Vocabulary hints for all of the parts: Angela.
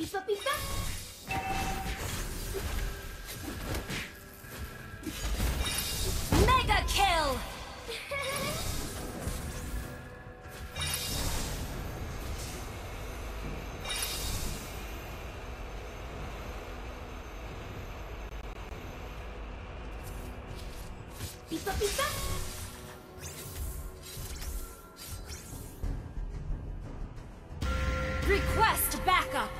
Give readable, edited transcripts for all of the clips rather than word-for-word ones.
Pizza, pizza. Mega kill. Pizza, pizza. Request backup.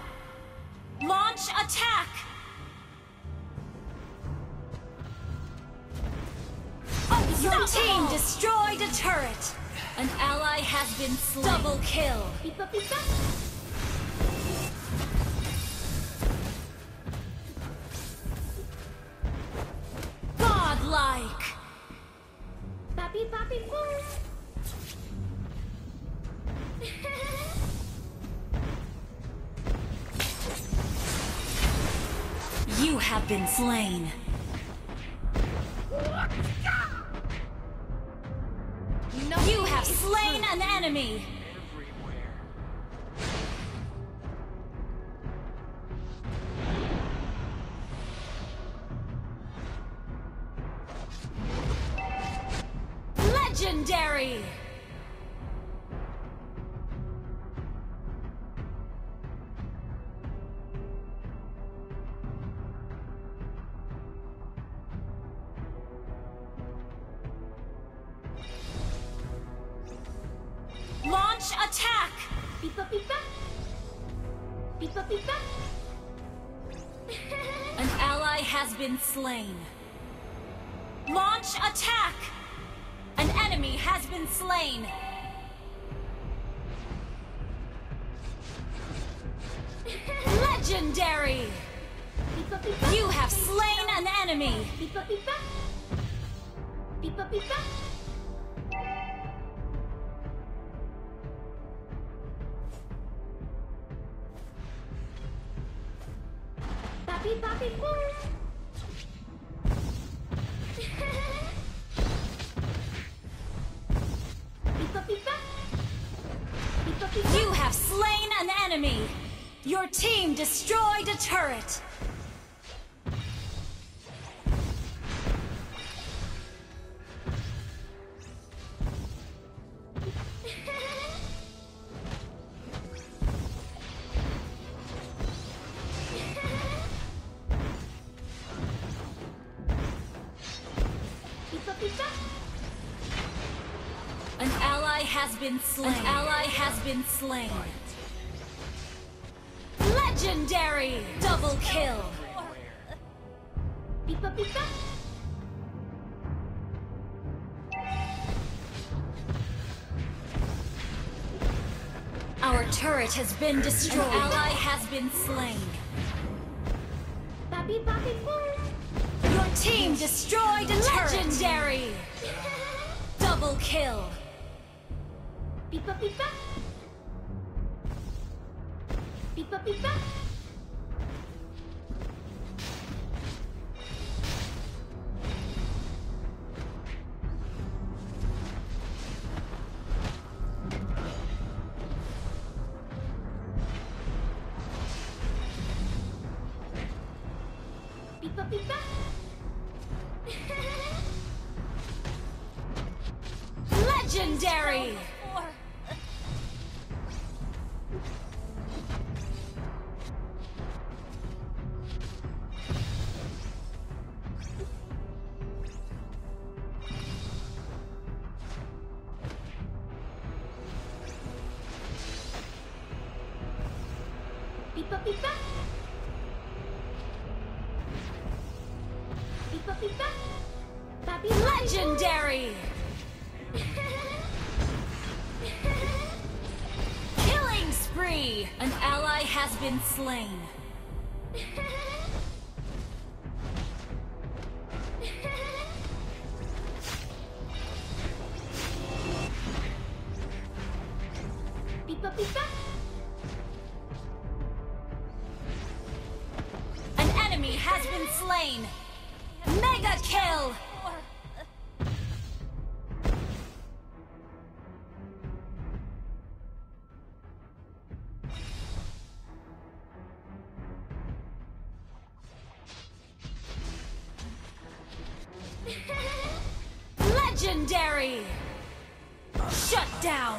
Launch attack. Your team destroyed a turret. An ally has been slain. Double kill. Pizza, pizza. Godlike. Papi, papi, boom. You have been slain. No, you have slain an enemy. Everywhere. Legendary. Attack! Pipa, pipa! Pipa, pipa! An ally has been slain. Launch attack! An enemy has been slain. Legendary! Pipa, pipa. You have slain an enemy! Pipa, pipa! Pipa, pipa! Papi, papi, boom! Pipa, pipa. Pipa, pipa. You have slain an enemy! Your team destroyed a turret! An ally has been slain. An ally has been slain. Legendary! Double kill. Pipa, pipa. Our turret has been destroyed. An ally has been slain. Papi, papi, boom. Your team destroyed a legendary! Double kill! Pipa, pipa! Pipa, pipa! Pipa, pipa! Legendary! Pipa, pipa! Pipa, pipa! Papi, legendary! Killing spree! An ally has been slain. Pipa, pipa! An enemy has been slain. Mega kill! Shut down!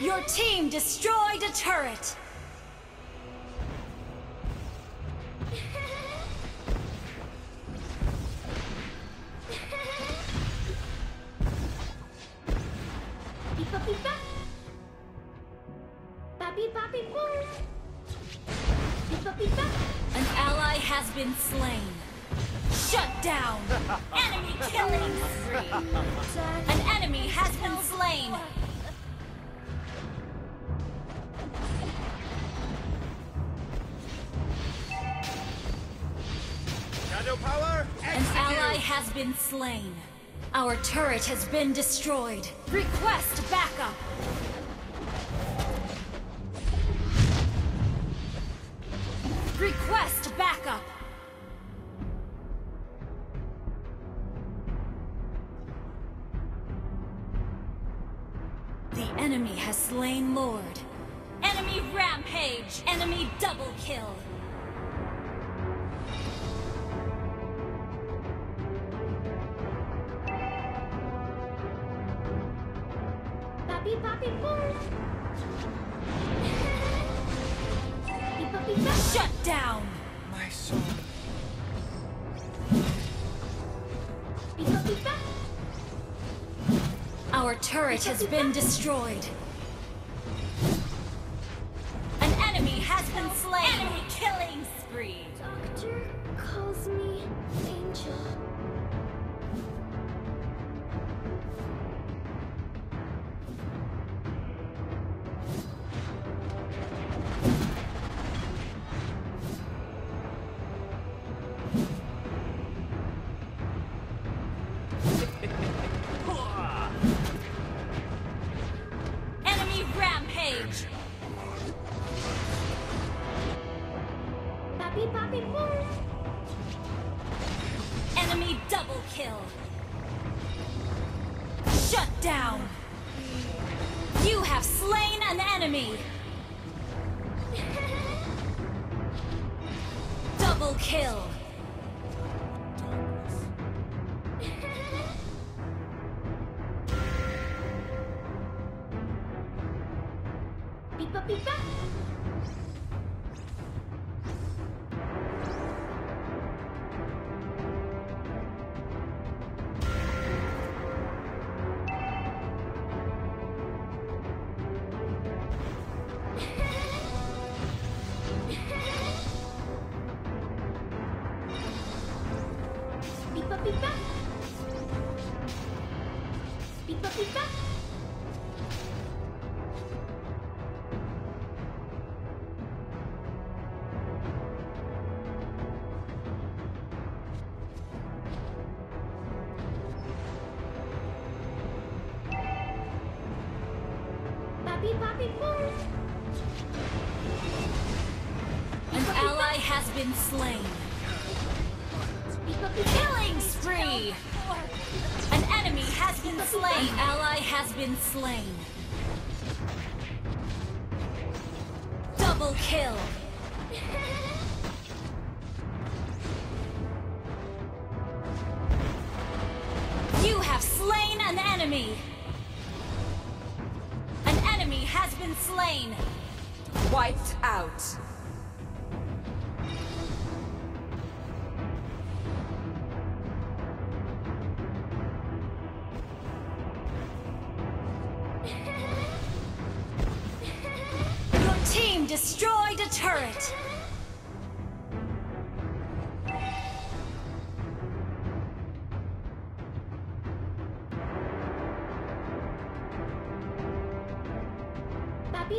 Your team destroyed a turret! An ally has been slain. Shut down! Enemy killing spree! An enemy has been slain! Shadow power! An ally has been slain. Our turret has been destroyed. Request backup! Request backup! The enemy has slain Lord. Enemy rampage! Enemy double kill! Papi, papi, shut down! My soul. Our turret has been destroyed. An enemy has been slain. Enemy killing spree. Doctor calls me Angel. Enemy double kill. Shut down. You have slain an enemy. Double kill. Pipa, pipa. Pipa, pipa, pipa. Papi, papi, boom. An ally has been slain. Killing spree! An enemy has been slain. An ally has been slain. Double kill. You have slain an enemy. An enemy has been slain. Wiped out. Destroyed a turret! Papi,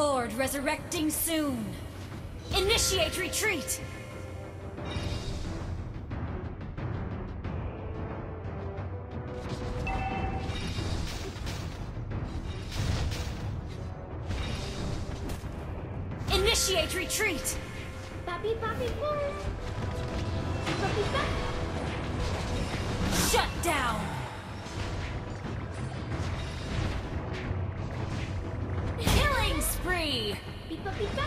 Lord resurrecting soon. Initiate retreat! Initiate retreat! Papi, papi, boy! Papi, papi! Shut down! Killing spree! Pipa, pipa!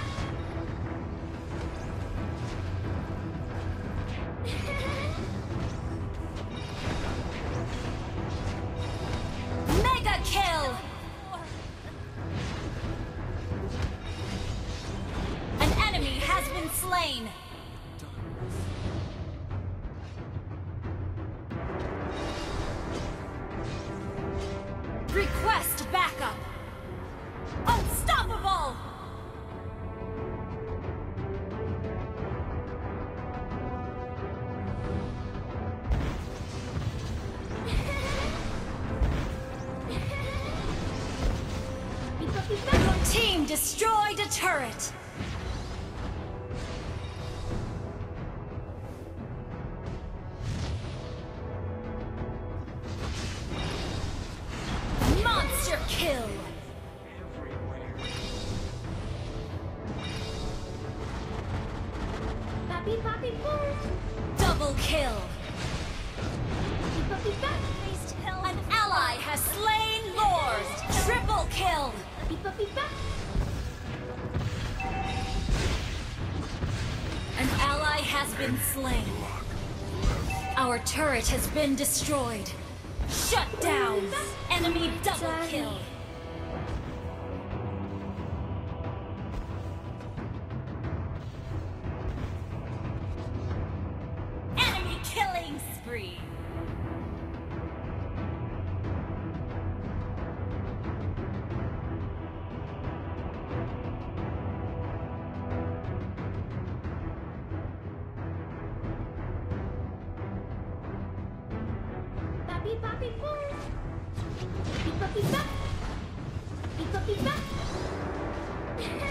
Mega kill! Slain. Request backup. Unstoppable. Your team destroyed a turret. Kill. Everywhere. Papi, papi, double kill. Papi, papi. An ally has slain Lord. Triple kill. Papi, papi, an ally has been slain. Our turret has been destroyed. Shut down. Enemy double kill. Enemy killing spree. Papi, papi, boy. Pipa, pipa. Pipa, pipa. Pipa,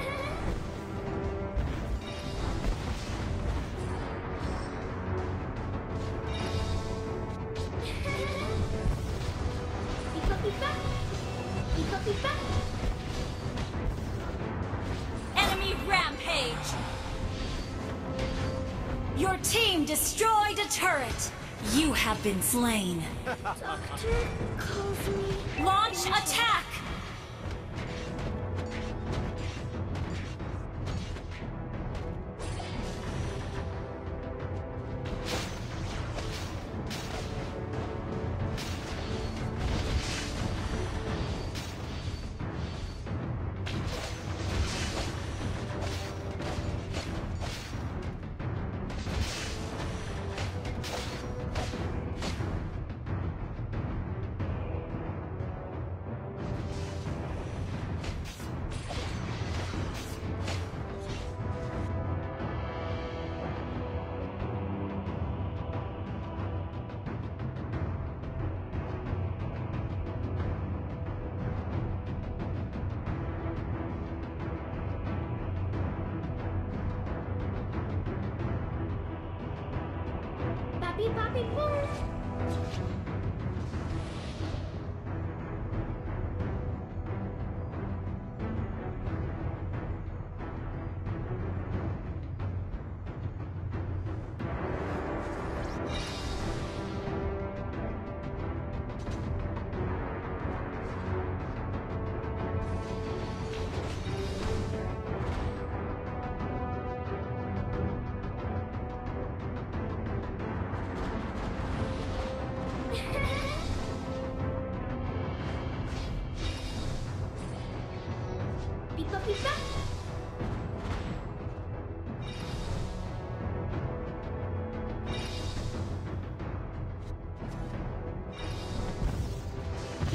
pipa. Pipa, pipa. Enemy rampage. Your team destroyed a turret. You have been slain. Doctor, calls me. Launch attack!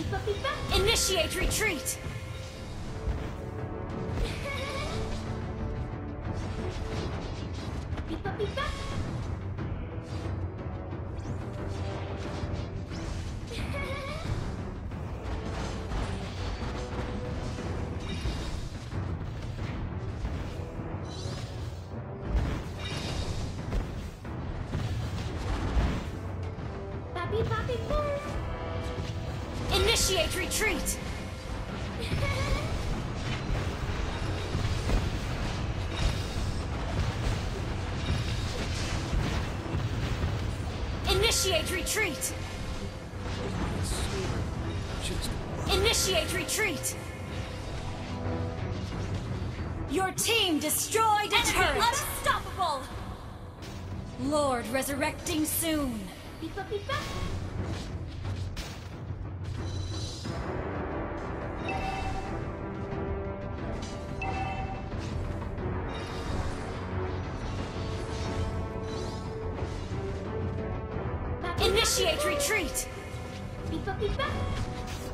Papi, papi, initiate retreat. Pipa, pipa. Initiate retreat! Initiate retreat! Initiate retreat! Your team destroyed a turret! Unstoppable! Lord resurrecting soon! Beep up, beep up. Initiate retreat! Beep up, beep up.